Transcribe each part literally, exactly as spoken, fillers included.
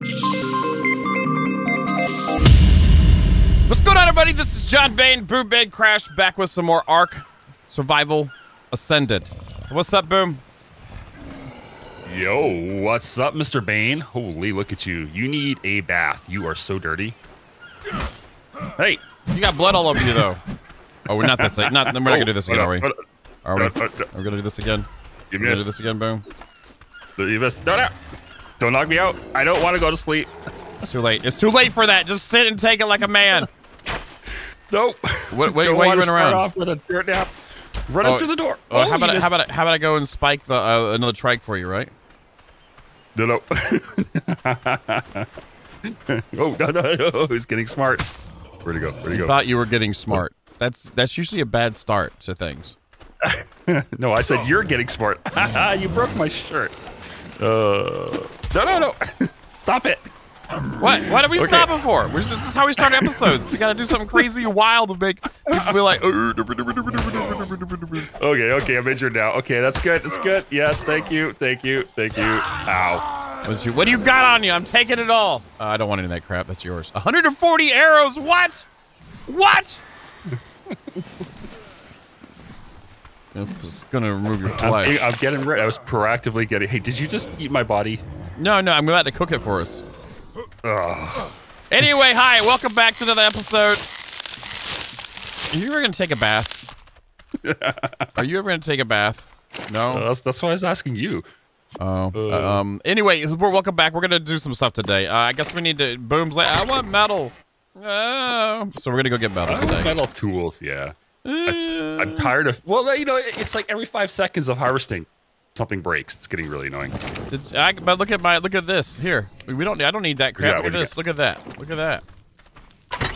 What's going on, everybody? This is John Bain, Boom Bain Crash, back with some more Ark Survival Ascended. What's up, Boom? Yo, what's up, Mister Bain? Holy, look at you. You need a bath. You are so dirty. Hey. You got blood all over you, though. Oh, we're not this. Not, we're not going to do this again, are we? Are we? Are we going to do this again? We're going to do this again, Boom. Don't knock me out. I don't want to go to sleep. It's too late. It's too late for that. Just sit and take it like a man. Nope. What, what, don't why want you to start around? Off with a dirt nap. Run oh, it through the door. Oh, oh, how about I, how about I, how about I go and spike the uh, another trike for you, right? No, no. oh no, no, no! He's getting smart. Where'd he go? Where'd he go? I thought you were getting smart. That's that's usually a bad start to things. no, I said oh. You're getting smart. you broke my shirt. Uh, no, no, no! Stop it! What? What are we okay. stopping for? We're just, this is how we start episodes. We gotta do something crazy wild to make people be like, okay, okay, I'm injured now. Okay, that's good, that's good. Yes, thank you, thank you, thank you. Ow. What do you got on you? I'm taking it all. Uh, I don't want any of that crap. That's yours. one hundred forty arrows. What? What? I'm just gonna remove your flesh. I'm, I'm getting ready. I was proactively getting. Hey, did you just eat my body? No, no, I'm about to cook it for us. Ugh. Anyway, hi, welcome back to another episode. Are you ever gonna take a bath? Are you ever gonna take a bath? No. Uh, that's, that's why I was asking you. Oh. Uh, um. Anyway, we're welcome back. We're gonna do some stuff today. Uh, I guess we need to booms. Like I want metal. Uh, so we're gonna go get metal today. Metal tools, yeah. Uh, I, I'm tired of. Well, you know, it's like every five seconds of harvesting. Something breaks. It's getting really annoying. Did I, but look at my look at this here. We don't. I don't need that crap. Yeah, look at this. Look at that. Look at that.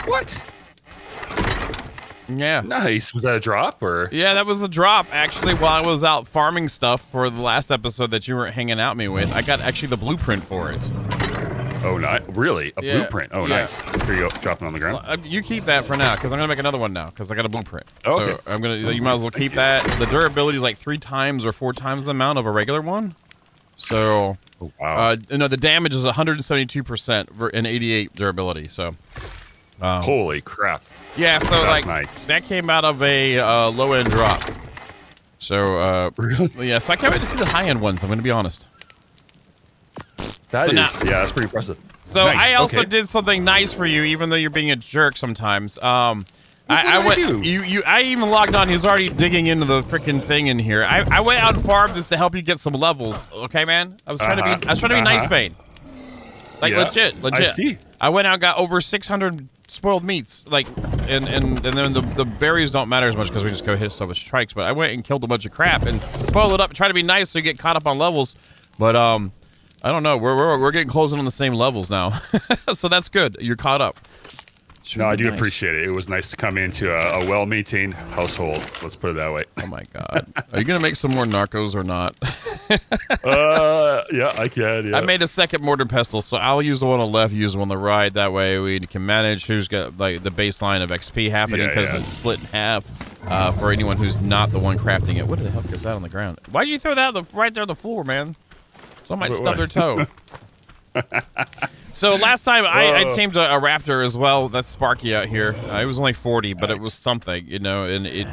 What? Yeah. Nice. Was that a drop or? Yeah, that was a drop actually. While I was out farming stuff for the last episode that you weren't hanging out me with, I got actually the blueprint for it. Oh, not really. A yeah. blueprint. Oh, yeah. Nice. Here you go. Drop it on the ground. You keep that for now, because I'm gonna make another one now, because I got a blueprint. Oh, okay. So I'm gonna. You might as well keep that. The durability is like three times or four times the amount of a regular one. So, oh, wow. uh, you know, the damage is one hundred seventy-two percent and eighty-eight durability. So, um, holy crap. Yeah. So That's like nice. That came out of a uh, low end drop. So, uh, really? Yeah. So I can't wait to see the high end ones. I'm gonna be honest. That so is, now, yeah, that's pretty impressive. So nice. I also okay. did something nice for you, even though you're being a jerk sometimes. Um, I, I went, do? you, you, I even logged on. He was already digging into the freaking thing in here. I, I went out and farmed this to help you get some levels. Okay, man. I was trying uh-huh. to be, I was trying to be uh-huh. nice, Bane. Like yeah. legit, legit. I see. I went out, and got over six hundred spoiled meats. Like, and and and then the the berries don't matter as much because we just go hit so much strikes. But I went and killed a bunch of crap and spoiled it up. Try to be nice so you get caught up on levels, but um. I don't know. We're, we're we're getting close in on the same levels now, so that's good. You're caught up. No, I do nice. appreciate it. It was nice to come into a, a well-maintained household. Let's put it that way. Oh my God, are you gonna make some more Narcos or not? uh, yeah, I can. Yeah. I made a second mortar and pestle, so I'll use the one on the left, use the one on the right. That way we can manage who's got like the baseline of X P happening because yeah, yeah. it's split in half uh, for anyone who's not the one crafting it. What the hell is that on the ground? Why'd you throw that right there on the floor, man? Someone might stub their toe. So last time I, I tamed a, a raptor as well. That's Sparky out here. Uh, it was only forty, but it was something, you know. And it,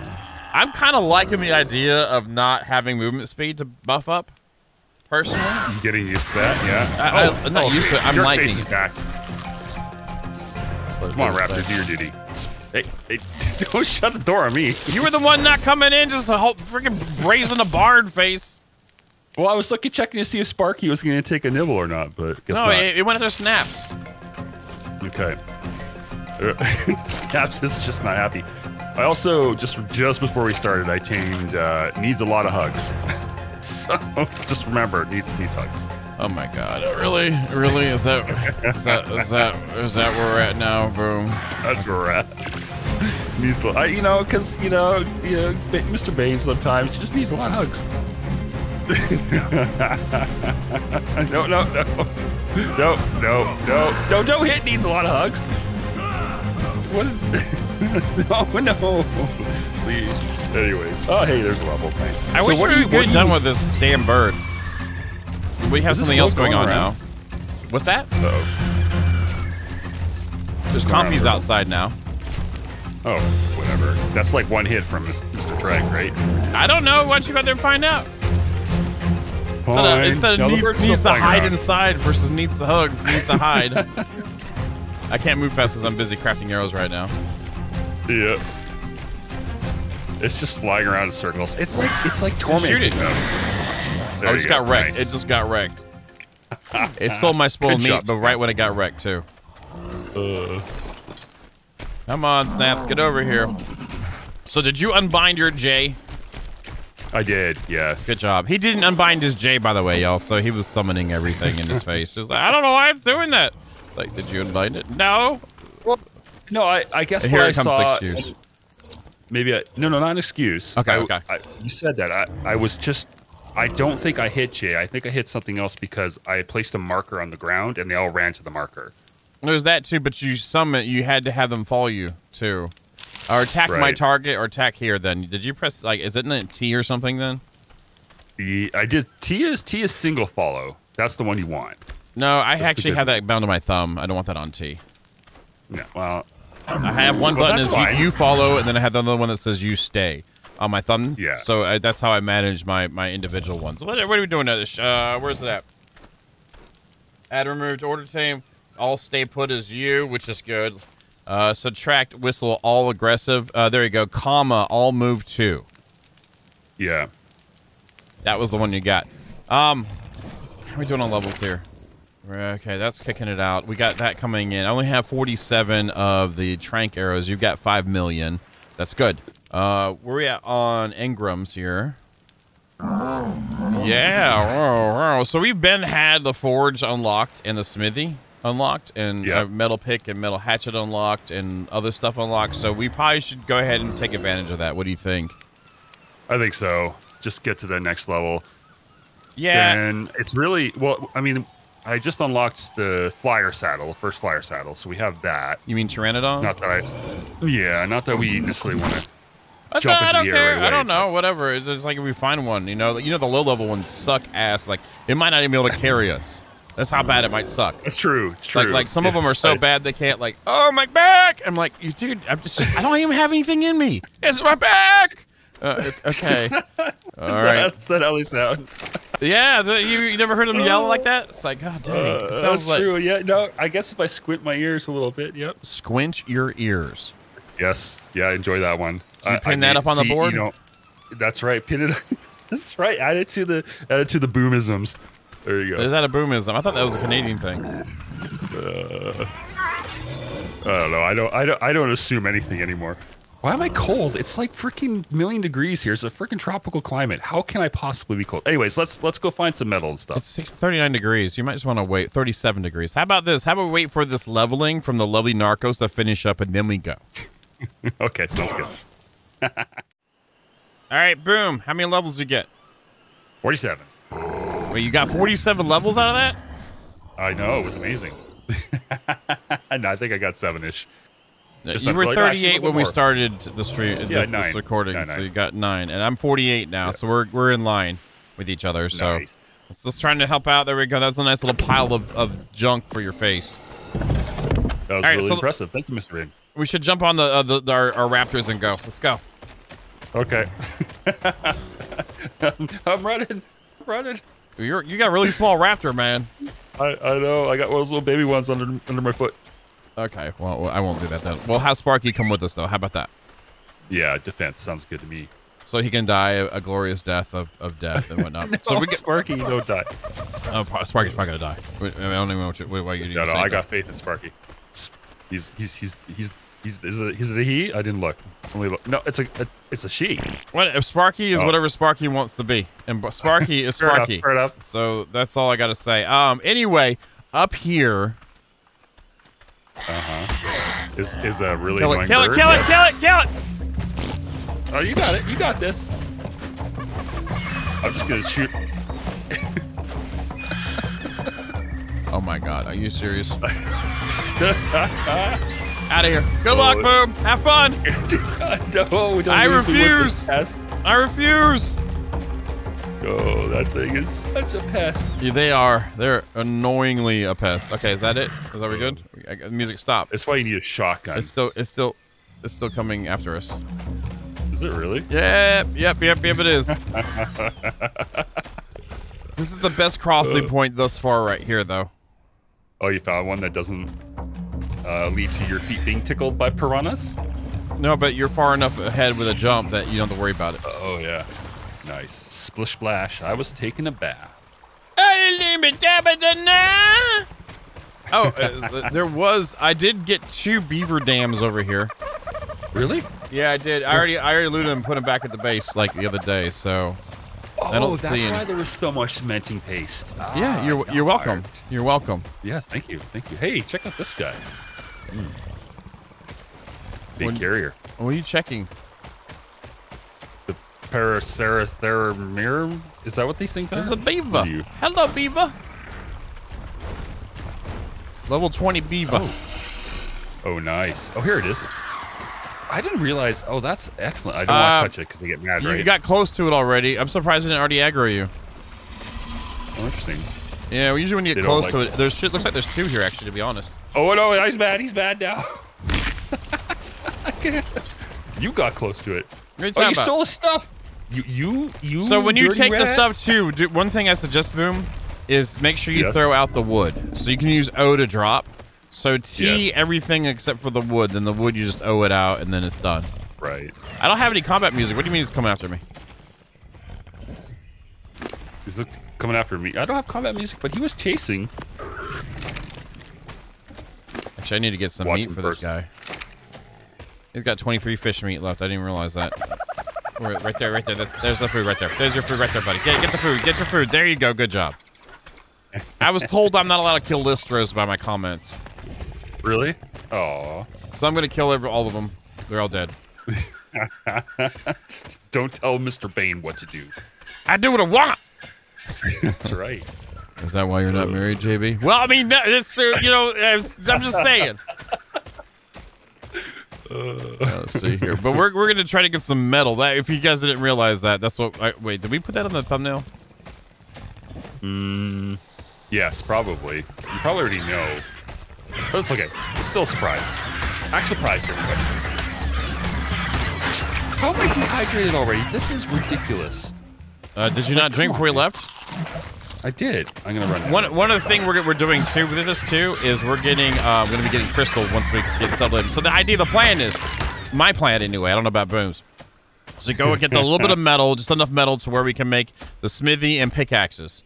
I'm kind of liking the idea of not having movement speed to buff up. Personally, I'm getting used to that. Yeah, I, I, oh, I'm not oh, used to it. I'm your liking. Face is back. So Come on, raptor, do your duty. Hey, hey, don't shut the door on me. You were the one not coming in, just a whole freaking brazen a barn face. Well, I was looking, checking to see if Sparky was going to take a nibble or not, but guess no, not. No, it, it went after Snaps. Okay. Snaps is just not happy. I also, just just before we started, I tamed uh, Needs a Lot of Hugs. So, just remember, Needs needs hugs. Oh my God. Uh, really? Really? Is that, is that, is that, is that where we're at now, Boom? That's where we're at. Needs a lot, you know, because, you know, you know, Mister Bain sometimes just needs a lot of hugs. no, no, no, no, no, no, no, don't hit. Needs a lot of hugs. What? no, no, please. Anyways, oh, hey, there's a level. Nice. I so wish what we were you, done you... with this damn bird. We have something else going, going on around? now. What's that? Uh-oh. There's compies outside now. Oh, whatever. That's like one hit from Mister Treg, right? I don't know. Why don't you go out there and find out? Fine. Instead of, instead of needs, needs to hide around. inside versus needs the hugs, needs to hide. I can't move fast because I'm busy crafting arrows right now. Yeah. It's just flying around in circles. It's like it's like tormenting. Shoot it. Oh, I just go. got wrecked. Nice. It just got wrecked. It stole my spoiled meat, but right when it got wrecked too. Uh. Come on, Snaps, get over here. So did you unbind your J? I did, yes. Good job. He didn't unbind his J, by the way, y'all, so he was summoning everything in his face. He was like, I don't know why it's doing that. It's like, did you unbind it? No. Well, no, I, I guess what I saw... Here comes the excuse. Maybe I... No, no, not an excuse. Okay, I, okay. I, you said that. I, I was just... I don't think I hit J. I think I hit something else because I placed a marker on the ground, and they all ran to the marker. There's that, too, but you summon... You had to have them follow you, too. Or attack right. my target, or attack here. Then did you press like is it in T or something? Then the, I did. T is T is single follow. That's the one you want. No, I that's actually have one. that bound to my thumb. I don't want that on T. No, well, I have one well, button is you, you follow, and then I have the other one that says you stay on my thumb. Yeah. So I, that's how I manage my my individual ones. What, what are we doing now? This uh, where's that? Add removed order team. All stay put is you, which is good. Uh, subtract, whistle, all aggressive. Uh, there you go. Comma, all move two. Yeah. That was the one you got. Um, how are we doing on levels here? Okay, that's kicking it out. We got that coming in. I only have forty-seven of the Trank arrows. You've got five million. That's good. Uh, where are we at on Ingrams here? Yeah. So we've been had the Forge unlocked and the Smithy unlocked and yep. uh, metal pick and metal hatchet unlocked and other stuff unlocked, so we probably should go ahead and take advantage of that. What do you think? I think so. Just get to the next level. Yeah. And it's really, well, I mean, I just unlocked the flyer saddle, first flyer saddle, so we have that. You mean Pteranodon? Not that I, yeah, not that we necessarily want to That's jump not, into I don't the care. Right away. I don't know, whatever. It's just like if we find one, you know, you know the low level ones suck ass, like it might not even be able to carry us. That's how bad it might suck. It's true. It's true. Like, like some yes. of them are so bad they can't. Like, oh my back! I'm like, you dude, I'm just, just I don't even have anything in me. It's my back. Uh, okay. All right. That's that Ellie sound. Yeah, the, you, you never heard them yell oh. like that? It's like, god dang. Uh, it sounds like, true. Yeah. No, I guess if I squint my ears a little bit. Yep. Squint your ears. Yes. Yeah, I enjoy that one. So you I, pin I that made, up on see, the board. You know, that's right. Pin it. Up. That's right. Add it to the add it to the boomisms. There you go. Is that a boomism? I thought that was a Canadian thing. Uh, I don't know. I don't. I don't. I don't assume anything anymore. Why am I cold? It's like freaking million degrees here. It's a freaking tropical climate. How can I possibly be cold? Anyways, let's let's go find some metal and stuff. It's six, thirty-nine degrees. You might just want to wait. Thirty-seven degrees. How about this? How about we wait for this leveling from the lovely Narcos to finish up, and then we go. Okay, sounds good. All right, boom. How many levels did you get? Forty-seven. Wait, you got forty-seven levels out of that? I know, it was amazing. No, I think I got seven-ish. You were thirty-eight when we started the stream, yeah, this, this recording, nine, nine. So you got nine, and I'm forty-eight now, yeah. So we're we're in line with each other. So nice. It's just trying to help out. There we go. That's a nice little pile of, of junk for your face. That was All really right, so impressive. Thank you, Mister Ring. We should jump on the, uh, the, the our, our raptors and go. Let's go. Okay. I'm running. I'm running. You're, you got a really small raptor, man. I, I know. I got those little baby ones under under my foot. Okay. Well, I won't do that then. We'll have Sparky come with us, though. How about that? Yeah, defense. Sounds good to me. So he can die a, a glorious death of, of death and whatnot. No, so we get Sparky, you don't die. Oh, Sparky's probably going to die. I don't even know what you, why you No, no, I that. got faith in Sparky. He's, he's, he's, he's, he's, is it, is it a he? I didn't look. Only look. No, it's a, a, it's a she. What if Sparky is oh. whatever Sparky wants to be, and Sparky is Sparky. Fair enough, fair enough. So that's all I gotta say. Um. Anyway, up here. Uh huh. Is is a really kill it, kill it, kill it, kill it, kill it. Oh, you got it. You got this. I'm just gonna shoot. Oh my God! Are you serious? Out of here. Good oh. luck, Boom. Have fun. No, don't I refuse. I refuse. go. That thing is such a pest. Yeah, they are. They're annoyingly a pest. Okay, is that it? Is that we good? I, the music stopped. That's why you need a shotgun. It's still, it's still, it's still coming after us. Is it really? Yep, yep, yep, yep. It is. This is the best crossing uh, point thus far, right here, though. Oh, you found one that doesn't uh, lead to your feet being tickled by piranhas? No, but you're far enough ahead with a jump that you don't have to worry about it. Oh, yeah. Nice. Splish splash. I was taking a bath. Oh, uh, there was... I did get two beaver dams over here. Really? Yeah, I did. I already I already looted them and put them back at the base, like, the other day, so... Oh, I don't that's see why there was so much cementing paste. Ah, yeah, you're you're welcome. Art. You're welcome. Yes, thank you, thank you. Hey, check out this guy. Mm. Big when, carrier. What are you checking? The Paraceratherium. Is that what these things are? It's a beaver. Hello, beaver. Level twenty beaver. Oh. Oh, nice. Oh, here it is. I didn't realize. Oh, that's excellent. I didn't uh, want to touch it because I get mad. You right? got close to it already. I'm surprised it didn't already aggro you. Oh, interesting. Yeah, well, usually when you get they close like to it, there's shit. Looks like there's two here, actually, to be honest. Oh no, he's bad. He's bad now. You got close to it. It's oh, you stole his stuff. You, you, you. So when you take rat? the stuff too, do, one thing I suggest, Boom, is make sure you yes. throw out the wood. So you can use O to drop. So T yes. everything except for the wood. Then the wood you just owe it out, and then it's done. Right. I don't have any combat music. What do you mean it's coming after me? Is it coming after me? I don't have combat music, but he was chasing. Actually, I need to get some Watch meat for first. this guy. He's got twenty-three fish meat left. I didn't realize that. Right there, right there. That's, there's the food right there. There's your food right there, buddy. Get, get the food. Get your food. There you go. Good job. I was told I'm not allowed to kill Listros by my comments. Really? Oh. So I'm gonna kill every, all of them. They're all dead. Don't tell Mister Bane what to do. I do what I want. That's right. Is that why you're not married, J B? Well, I mean, it's, uh, you know, I'm just saying. Uh, let's see here, but we're we're gonna try to get some metal. That if you guys didn't realize that, that's what. I, wait, did we put that on the thumbnail? Hmm. Yes, probably. You probably already know. But it's okay. It's still a surprise. Act surprised, everybody. How am I dehydrated already? This is ridiculous. Uh, did you not drink before we left? I did. I'm gonna run. One one of the thing we're we're doing too with this too is we're getting uh, we're gonna be getting crystal once we get sublet. So the idea, the plan is, my plan anyway. I don't know about Boom's. So go and get a little bit of metal, just enough metal to where we can make the smithy and pickaxes.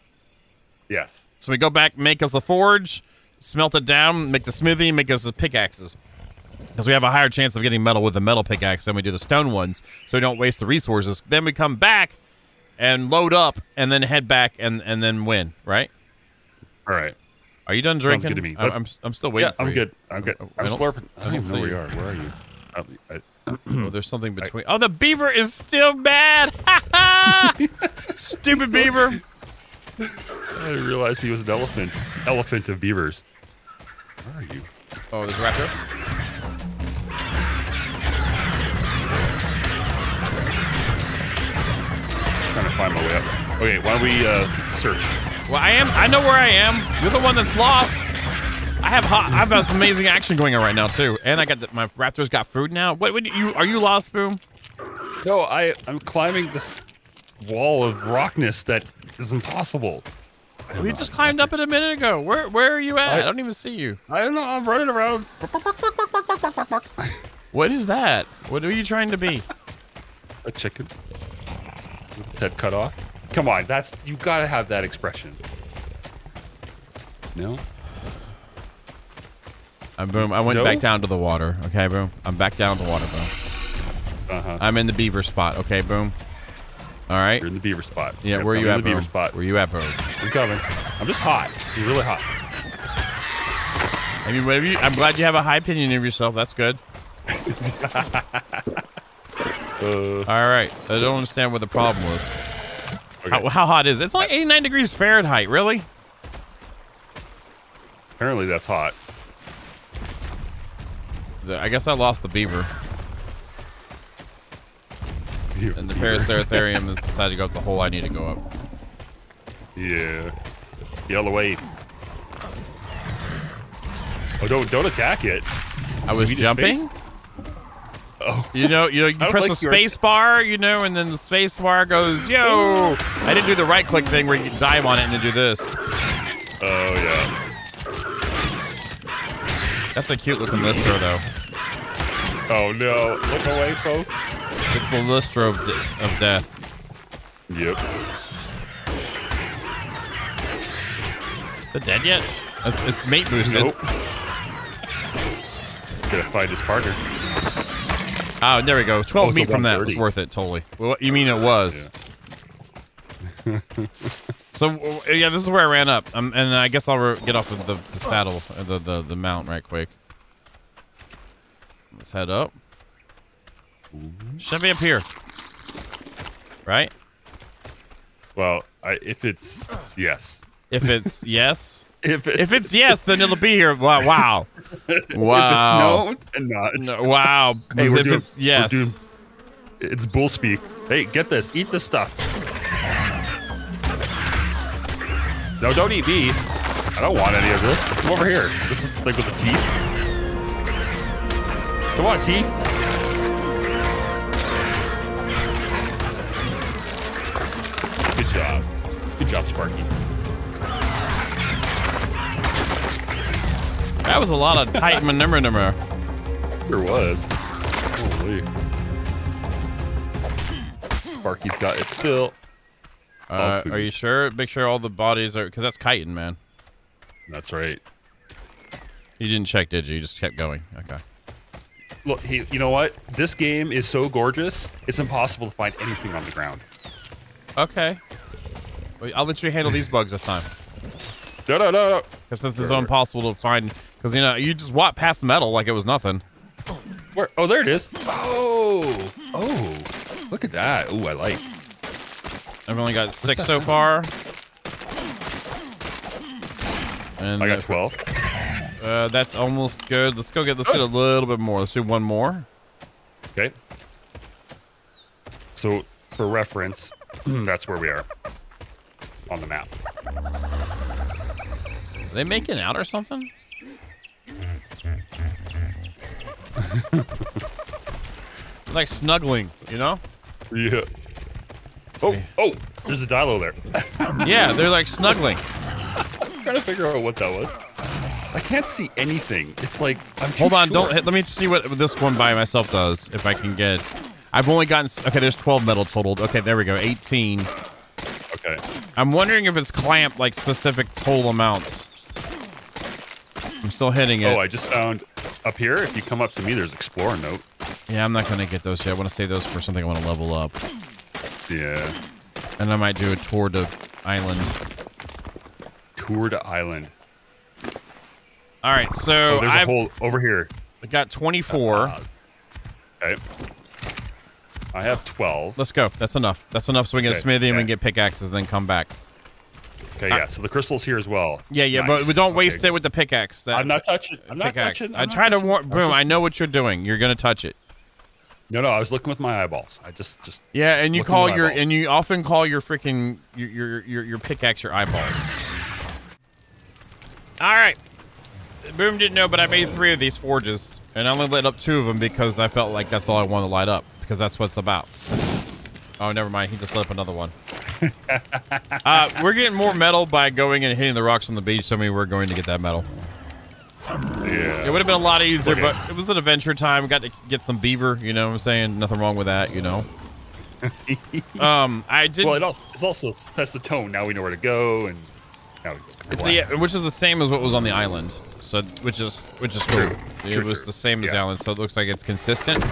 Yes. So we go back, make us the forge. Smelt it down, make the smithy, make us the pickaxes. Because we have a higher chance of getting metal with the metal pickaxe than we do the stone ones, so we don't waste the resources. Then we come back and load up and then head back and, and then win, right? All right. Are you done drinking? Sounds good to me. I'm, I'm, I'm still waiting yeah, for I'm you. Good. I'm good. I'm slurping. I don't, I don't know where you are. Where are you? I, I, oh, there's something between. I, oh, the beaver is still bad. Stupid beaver. I didn't realize he was an elephant. Elephant of beavers. Where are you? Oh, there's a raptor. I'm trying to find my way up. Okay, why don't we uh, search? Well, I am. I know where I am. You're the one that's lost. I have. Hot, I've got some amazing action going on right now too, and I got the, my raptors got food now. What? What you? Are you lost, Boom? No, I. I'm climbing this wall of rockness that is impossible. We just climbed up it a minute ago. Where where are you at? I, I don't even see you. I don't know. I'm running around. What is that? What are you trying to be? A chicken. With head cut off. Come on, that's you gotta have that expression. No. I'm Boom. I went no? back down to the water. Okay, Boom. I'm back down to the water, Boom. Uh-huh. I'm in the beaver spot. Okay, Boom. All right. You're in the beaver spot. Yeah, yeah where are you at, the beaver spot. Where you at, bro? I'm coming. I'm just hot. You're really hot. I mean, whatever you, I'm glad you have a high opinion of yourself. That's good. uh, All right. I don't understand what the problem was. Okay. How, how hot is it? It's like eighty-nine degrees Fahrenheit. Really? Apparently, that's hot. I guess I lost the beaver. And the Paraceratherium has decided to go up the hole I need to go up. Yeah. Yell away. Oh, don't don't attack it. I was jumping. Space? Oh. You know, you know, you press like the space bar, you know, and then the space bar goes, yo. I didn't do the right click thing where you dive on it and then do this. Oh yeah. That's a cute looking Listro though. Oh no! Look away, folks. It's the Listro of, de of death. Yep. Is it dead yet? It's, it's mate boosted. Nope. Gonna find his partner. Oh, there we go. twelve oh, meat from that was worth it, totally. Well, you mean it was. Yeah. So, yeah, this is where I ran up. Um, and I guess I'll get off of the, the saddle, the, the, the mount right quick. Let's head up. Should be up here. Right? Well, I, if it's yes. If it's yes? If it's, if it's yes, then it'll be here. Wow. Wow. Wow. If it's no, not. No, wow. Hey, we're if doing, it's yes. We're doing, it's bull speak. Hey, get this. Eat this stuff. No, don't eat me. I don't want any of this. Come over here. This is the thing with the teeth. Come on, teeth. Good job. Good job, Sparky. That was a lot of tight maneuver, number. There was. Holy. Sparky's got its fill. Uh, are you sure? Make sure all the bodies are, because that's chitin, man. That's right. You didn't check, did you? You just kept going. Okay. Look, he, you know what? This game is so gorgeous, it's impossible to find anything on the ground. Okay. I'll let you handle these bugs this time. No, no, no, no. Because this is impossible to find. Because, you know, you just walk past metal like it was nothing. Where? Oh, there it is. Oh. Oh. Look at that. Oh, I like. I've only got six so far. And I got twelve. Uh, that's almost good. Let's go get, let's oh. get a little bit more. Let's do one more. Okay. So, for reference, that's where we are on the map. Are they making out or something? Like snuggling, you know? Yeah. Oh, oh, there's a Dilo there. Yeah, they're like snuggling. I'm trying to figure out what that was. I can't see anything. It's like, I'm too Hold on, short. don't, let me see what this one by myself does, if I can get. I've only gotten, okay, there's twelve metal totaled. Okay, there we go, eighteen. Okay. I'm wondering if it's clamped like specific total amounts. I'm still hitting it. Oh, I just found up here. If you come up to me, there's Explorer Note. Yeah, I'm not going to get those yet. I want to save those for something I want to level up. Yeah. And I might do a tour to island. Tour to island. All right, so oh, there's I've, a hole over here. I got twenty-four. Uh, okay. I have twelve. Let's go. That's enough. That's enough so we can okay. smith them okay. and get pickaxes and then come back. Okay, yeah, so the crystal's here as well. Yeah, yeah, nice. But we don't waste okay. it with the pickaxe. That, I'm not touching it. I'm not touching I try to warn. Boom, just, I know what you're doing. You're going to touch it. No, no, I was looking with my eyeballs. I just, just. Yeah, and just you call your, eyeballs. and you often call your freaking, your, your, your, your pickaxe your eyeballs. All right. Boom didn't know, but I made three of these forges. And I only lit up two of them because I felt like that's all I wanted to light up. Because that's what it's about. Oh, never mind. He just lit up another one. uh, we're getting more metal by going and hitting the rocks on the beach. So we were going to get that metal. Yeah. It would have been a lot easier, okay. but it was an adventure time. We got to get some beaver. You know what I'm saying? Nothing wrong with that, you know. um, I did. Well, it also, it's also that's the tone. Now we know where to go, and now we go. It's the, which is the same as what was on the island. So, which is which is cool. True. It true, was true. the same yeah. as the island, so it looks like it's consistent.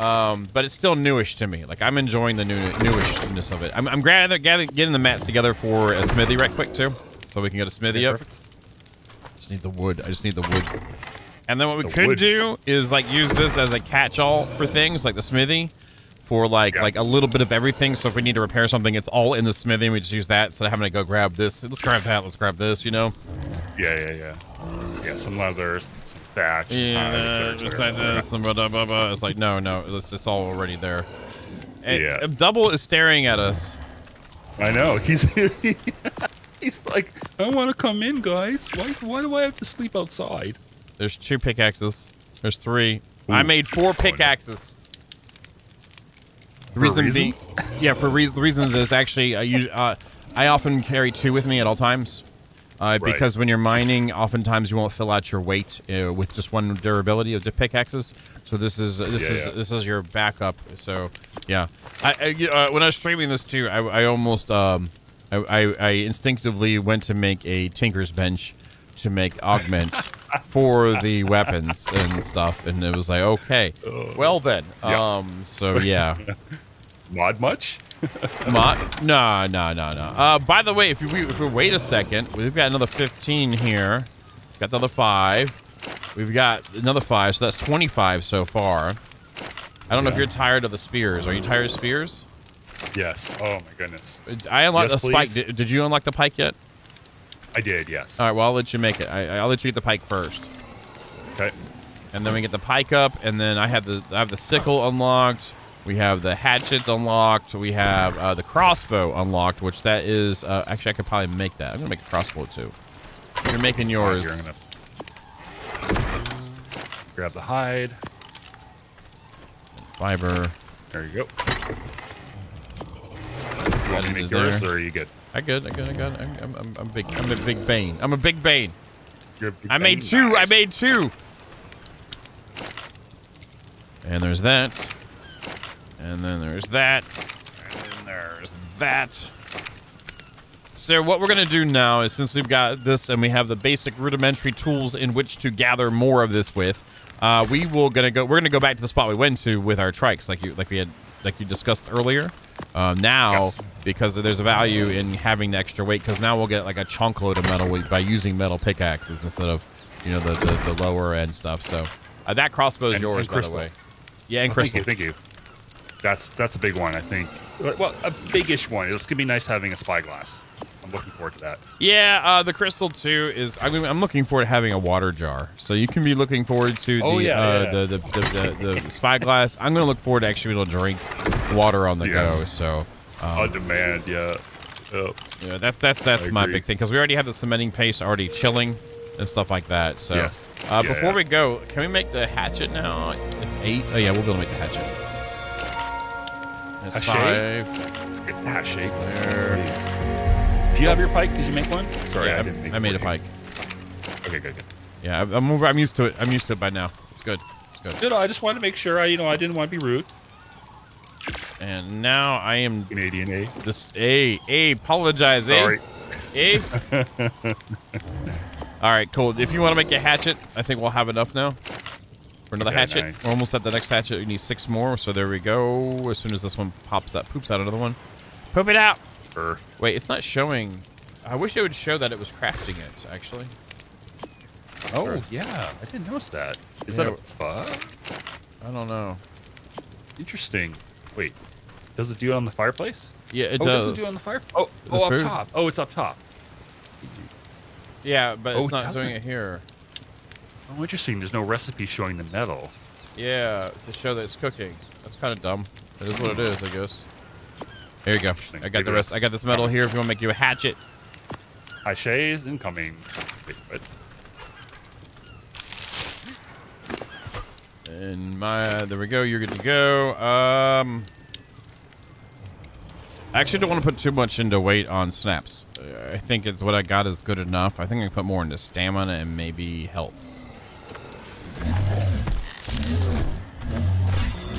Um, but it's still newish to me. Like I'm enjoying the new newishness of it. I'm, I'm gather, gather, getting the mats together for a smithy right quick too, so we can get a smithy okay, up. Perfect. Just need the wood. I just need the wood. And then what we the could wood. do is like use this as a catch-all for things like the smithy, for like yeah. like a little bit of everything. So if we need to repair something, it's all in the smithy. And we just use that instead of having to go grab this. Let's grab that. Let's grab this. You know. Yeah, yeah, yeah. Yeah, some leather, some thatch. Yeah, just like this. Blah, blah, blah, blah. It's like, no, no, it's, it's all already there. And yeah. Double is staring at us. I know. He's. He's like, I want to come in, guys. Why, why do I have to sleep outside? There's two pickaxes. There's three. Ooh, I made four pickaxes. The reason being, yeah, for reasons, reasons is actually I use, uh, I often carry two with me at all times. Uh, right. Because when you're mining, oftentimes you won't fill out your weight uh, with just one durability of the pickaxes. So this is uh, this yeah, is yeah. this is your backup. So yeah, I, I uh, when I was streaming this too, I, I almost um, I, I, I instinctively went to make a tinker's bench to make augments for the weapons and stuff, and it was like okay, well then, um, so yeah. Mod much? Mod? No, no, no, no. Uh, by the way, if you, if we wait a second, we've got another fifteen here. Got the other five. We've got another five, so that's twenty-five so far. I don't yeah. know if you're tired of the spears. Are you tired of spears? Yes. Oh my goodness. I unlocked yes, the spike. Did, did you unlock the pike yet? I did. Yes. All right. Well, I'll let you make it. I, I'll let you get the pike first. Okay. And then we get the pike up, and then I have the I have the sickle unlocked. We have the hatchets unlocked. We have uh, the crossbow unlocked, which that is... Uh, actually, I could probably make that. I'm going to make a crossbow, too. You're making yours. Here, I'm gonna grab the hide. Fiber. There you go. You want me to make yours, there. or are you good? I good. I good. I good. I'm, I'm, I'm, I'm big. I'm a big Bane. I'm a big Bane. You're a big I made Bane. two. Nice. I made two. And there's that. And then there's that. And then there's that. So what we're going to do now is, since we've got this and we have the basic rudimentary tools in which to gather more of this with, uh, we will gonna go. We're going to go back to the spot we went to with our trikes, like you like we had, like you discussed earlier. Um, now, yes. because there's a value in having the extra weight, because now we'll get like a chunk load of metal by using metal pickaxes instead of, you know, the the, the lower end stuff. So uh, that crossbow is yours, by the way. Yeah, and oh, crystal. Thank you. Thank you. That's that's a big one, I think. Well, a big-ish one. It's gonna be nice having a spyglass. I'm looking forward to that. Yeah, uh, the crystal too is. I mean, I'm looking forward to having a water jar. So you can be looking forward to the oh, yeah, uh, yeah. the the, the, the, the spyglass. I'm gonna look forward to actually being able to drink water on the yes. go. So um, on demand, yeah. Oh. Yeah, that's that's that's I my agree. big thing because we already have the cementing paste already chilling and stuff like that. So yes. uh, yeah, before yeah. we go, can we make the hatchet now? It's eight. Oh yeah, we'll be able to make the hatchet. It's five. Let's get that shape. There. Do you have your pike? Did you make one? Sorry, yeah, I, I, didn't make I made a pike. Okay, good, good. Yeah, I'm over. I'm used to it. I'm used to it by now. It's good. It's good. Good. I just wanted to make sure. I, you know, I didn't want to be rude. And now I am Canadian. A. Just a a apologize. Sorry. A. a. All right, cool. If you want to make a hatchet, I think we'll have enough now. For another okay, hatchet. Nice. We're almost at the next hatchet. We need six more, so there we go. As soon as this one pops up, poops out another one. Poop it out! Sure. Wait, it's not showing. I wish it would show that it was crafting it, actually. Oh, sure. yeah. I didn't notice that. Is yeah. that a bug? I don't know. Interesting. Wait. Does it do it on the fireplace? Yeah, it oh, does. It doesn't do it on the fireplace? Oh, the oh up top. Oh, it's up top. Yeah, but oh, it's not doesn't. doing it here. Oh, interesting. There's no recipe showing the metal. Yeah, to show that it's cooking. That's kind of dumb. That is what it is, I guess. Here you go. I got the rest. I got this metal here. If you want to make you a hatchet. Haches incoming. And my, there we go. You're good to go. Um, I actually don't want to put too much into weight on snaps. I think it's what I got is good enough. I think I can put more into stamina and maybe health.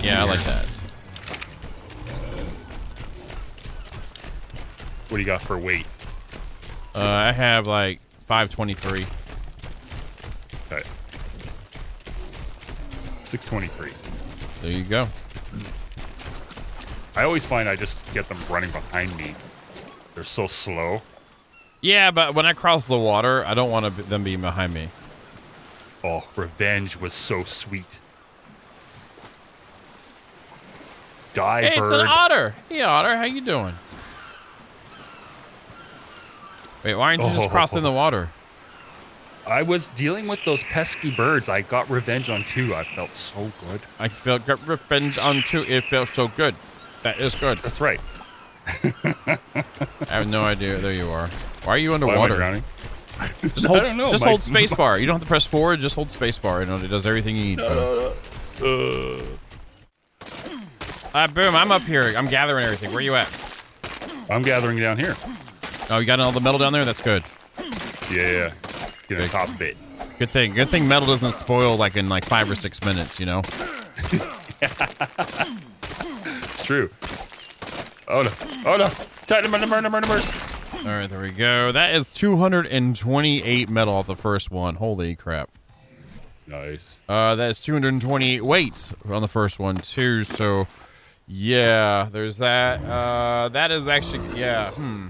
Yeah, I like that. What do you got for weight? Uh, I have like five twenty-three. Okay. six twenty-three. There you go. I always find I just get them running behind me. They're so slow. Yeah, but when I cross the water, I don't want to them being behind me. Oh, revenge was so sweet. Die, hey, bird. It's an otter. Hey, otter, how you doing? Wait, why aren't you oh, just crossing oh, oh. the water? I was dealing with those pesky birds. I got revenge on two. I felt so good. I felt got revenge on two. It felt so good. That is good. That's right. I have no idea. There you are. Why are you underwater? Why am I drowning? Just hold, I don't know. Just my, hold spacebar. You don't have to press forward. Just hold spacebar, and it does everything you need. Uh, uh. Uh, boom! I'm up here. I'm gathering everything. Where are you at? I'm gathering down here. Oh, you got all the metal down there. That's good. Yeah. Get on top of it. Good thing. Good thing metal doesn't spoil like in like five or six minutes. You know. It's true. Oh no! Oh no! Tighten my number, number, numbers. All right, there we go. That is two hundred twenty-eight metal off the first one. Holy crap! Nice. Uh, that is two hundred twenty-eight weight on the first one too. So, yeah, there's that. Uh, that is actually, yeah. Hmm.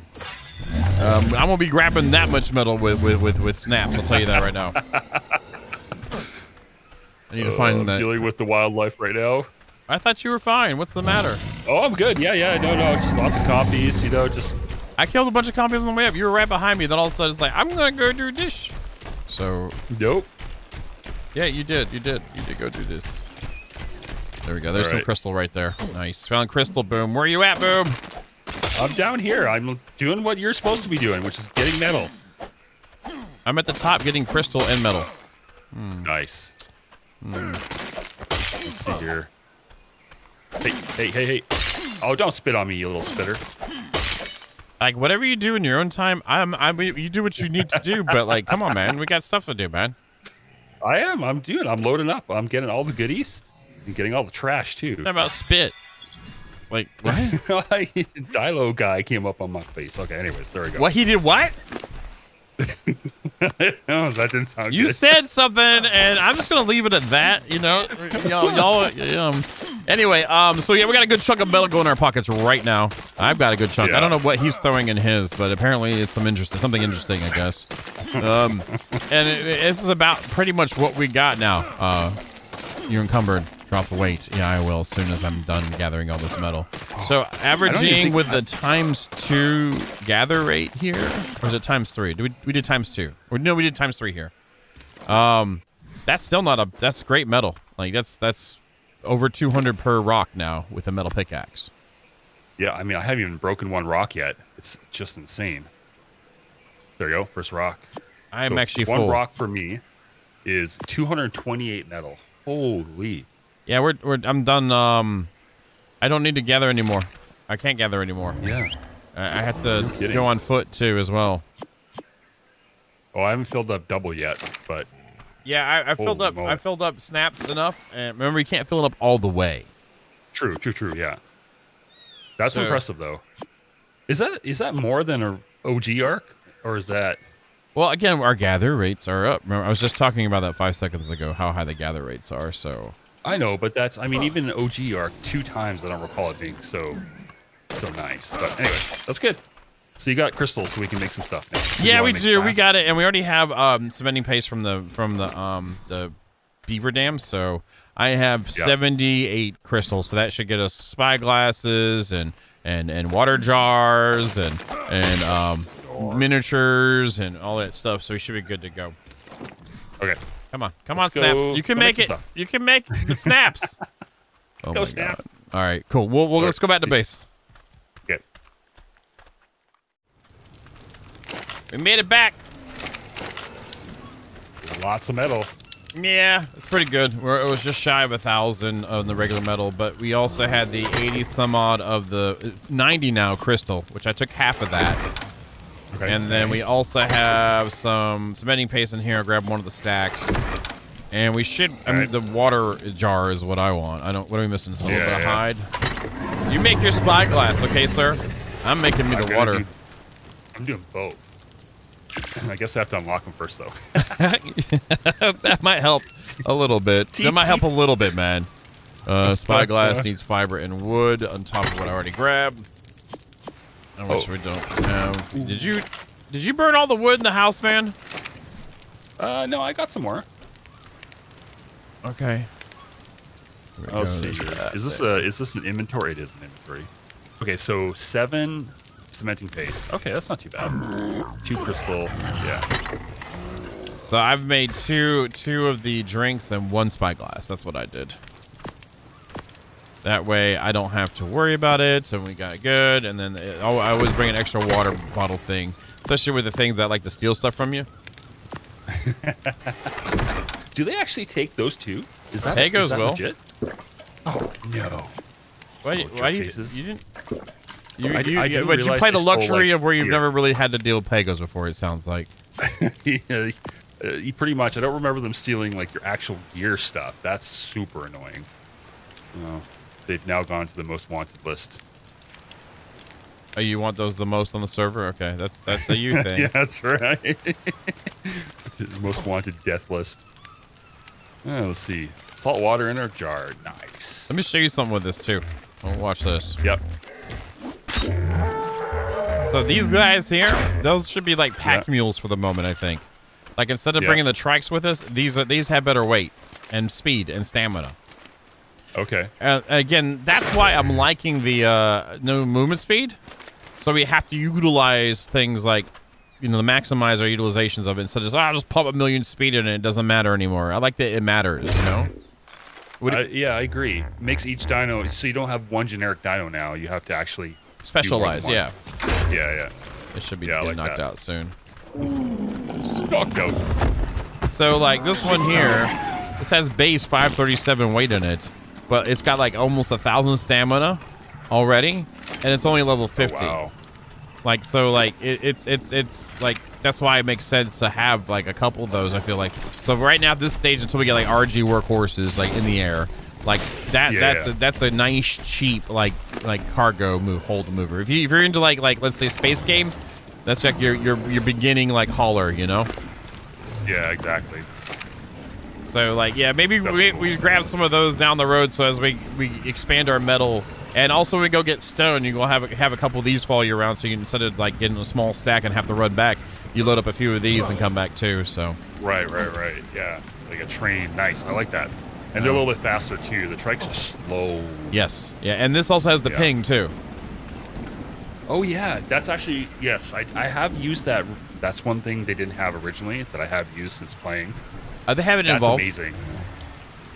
Um, I'm gonna be grabbing that much metal with with with, with snaps. I'll tell you that right now. I need to find uh, that. Dealing with the wildlife right now. I thought you were fine. What's the matter? Oh, I'm good. Yeah, yeah. No, no. Just lots of copies, you know, just... I killed a bunch of copies on the way up. You were right behind me. Then all of a sudden, it's like, I'm going to go do this. So... Nope. Yeah, you did. You did. You did go do this. There we go. There's all some right. crystal right there. Nice. Found crystal. Boom. Where are you at, Boom? I'm down here. I'm doing what you're supposed to be doing, which is getting metal. I'm at the top getting crystal and metal. Hmm. Nice. Hmm. Let's see here. Hey, hey, hey, hey. Oh, don't spit on me, you little spitter. Like, whatever you do in your own time, I'm, I'm, you do what you need to do, but, like, come on, man. We got stuff to do, man. I am. I'm doing. I'm loading up. I'm getting all the goodies and getting all the trash, too. What about spit? Like, what? Dilo guy came up on my face. Okay, anyways, there we go. What? He did what? No, that didn't sound you good. You said something, and I'm just going to leave it at that, you know? Y'all, y'all, um... Anyway, um, so yeah, we got a good chunk of metal going in our pockets right now. I've got a good chunk. Yeah. I don't know what he's throwing in his, but apparently it's some interest, something interesting, I guess. Um, and it, it, this is about pretty much what we got now. Uh, you're encumbered. Drop the weight. Yeah, I will as soon as I'm done gathering all this metal. So averaging with I... the times two gather rate here, or is it times three? Do we we did times two? Or no, we did times three here. Um, that's still not a. That's great metal. Like that's that's. Over two hundred per rock now with a metal pickaxe. Yeah, I mean, I haven't even broken one rock yet. It's just insane. There you go, first rock. I am so actually one full. Rock for me is two hundred twenty-eight metal. Holy. Yeah, we're, we're I'm done. Um, I don't need to gather anymore. I can't gather anymore. Yeah. I, I have to go on foot too as well. Oh, I haven't filled up double yet, but. Yeah, I, I filled Holy up. Moly. I filled up snaps enough, and remember, you can't fill it up all the way. True, true, true. Yeah, that's so impressive, though. Is that is that more than an O G arc, or is that? Well, again, our gather rates are up. Remember, I was just talking about that five seconds ago. How high the gather rates are. So I know, but that's. I mean, even an O G arc two times. I don't recall it being so so nice. But anyway, that's good. So you got crystals, so we can make some stuff now. Yeah, we do. Glass. We got it, and we already have um, cementing paste from the from the um, the beaver dam. So I have yep. seventy-eight crystals, so that should get us spy glasses and and and water jars and and um, miniatures and all that stuff. So we should be good to go. Okay, come on, come Let's on, snaps! Go, you can make, make it. You can make the snaps. Let's oh go, my snaps! God. All right, cool. Well, well, let's go back to base. We made it back. Lots of metal. Yeah, it's pretty good. We're, it was just shy of a thousand of the regular metal, but we also had the eighty some odd of the ninety now crystal, which I took half of that. Okay, and then nice. We also have some cementing paste in here. I'll grab one of the stacks, and we should. All I mean, right. the water jar is what I want. I don't. What are we missing? Some yeah, little bit yeah. of hide. You make your spyglass, okay, sir? I'm making me the I'm water. Do, I'm doing both. I guess I have to unlock them first, though. That might help a little bit. That might help a little bit, man. Uh, spyglass needs fiber and wood on top of what I already grabbed. I wish oh. we don't. Um, did you did you burn all the wood in the house, man? Uh, no, I got some more. Okay. Oh, let's see. Is this a is this an inventory? It is an inventory. Okay, so seven. Cementing paste. Okay, that's not too bad. Two crystal. Yeah. So I've made two two of the drinks and one spyglass. That's what I did. That way I don't have to worry about it. So we got good. And then it, I always bring an extra water bottle thing, especially with the things that like to steal stuff from you. Do they actually take those two? Is that, Pagos is that will. legit? Oh, no. Why, oh, why do you, you didn't? You, you, I, you, I didn't but you play the luxury like of where you've here. never really had to deal with Pagos before, it sounds like. Yeah, you pretty much. I don't remember them stealing like your actual gear stuff. That's super annoying. Oh, they've now gone to the most wanted list. Oh, you want those the most on the server? Okay, that's that's a you thing. Yeah, that's right. Most wanted death list. Oh, let's see. Salt water in our jar. Nice. Let me show you something with this too. Oh, watch this. Yep. So these guys here, those should be like pack yeah. mules for the moment, I think. Like instead of yeah. bringing the trikes with us, these are these have better weight and speed and stamina. Okay. Uh, again, that's why I'm liking the uh, no movement speed. So we have to utilize things like, you know, to maximize our utilizations of it. Instead of just, oh, I'll just pump a million speed in and it doesn't matter anymore. I like that it matters, you know? Would it uh, yeah, I agree. Makes each dino, so you don't have one generic dino now. You have to actually specialize, yeah. Yeah, yeah. It should be yeah, like knocked that. out soon. Knocked out. So, like, this one here, this has base five thirty-seven weight in it. But it's got like almost a thousand stamina already, and it's only level fifty. Oh, wow. Like so, like it, it's it's it's like that's why it makes sense to have like a couple of those. I feel like so right now at this stage until we get like R G workhorses like in the air, like that yeah. that's a, that's a nice cheap like like cargo move hold mover. If you if you're into like like let's say space games, that's like your your your beginning like hauler, you know? Yeah, exactly. So like yeah, maybe we, we grab some of those down the road. So as we we expand our metal, and also when we go get stone, you will have a, have a couple of these follow you around. So you can, instead of like getting a small stack and have to run back, you load up a few of these and come back too. So right, right, right. Yeah, like a train. Nice. I like that. And they're a little bit faster too. The trikes are slow. Yes. Yeah, and this also has the yeah. ping too. Oh yeah, that's actually yes. I I have used that. That's one thing they didn't have originally that I have used since playing. Uh, they have it That's involved. That's amazing.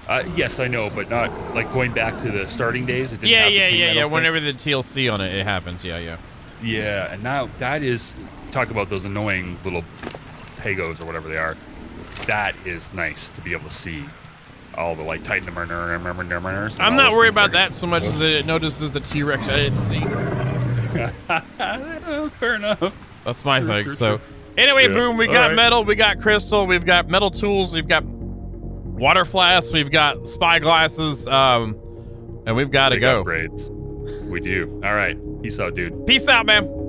Uh, yes, I know, but not like going back to the starting days. It didn't yeah, have yeah, yeah, yeah. Whenever the T L C on it, it happens. Yeah, yeah. Yeah, and now that is talk about those annoying little Pagos or whatever they are. That is nice to be able to see all the like Titan murmurers. I'm not worried about that so much as it notices the T Rex I didn't see. Fair enough. That's my thing. So. Anyway, yeah. boom, we All got right. metal, we got crystal, we've got metal tools, we've got water flasks, we've got spy glasses, um, and we've got to go. Upgrades. We do. All right. Peace out, dude. Peace out, man.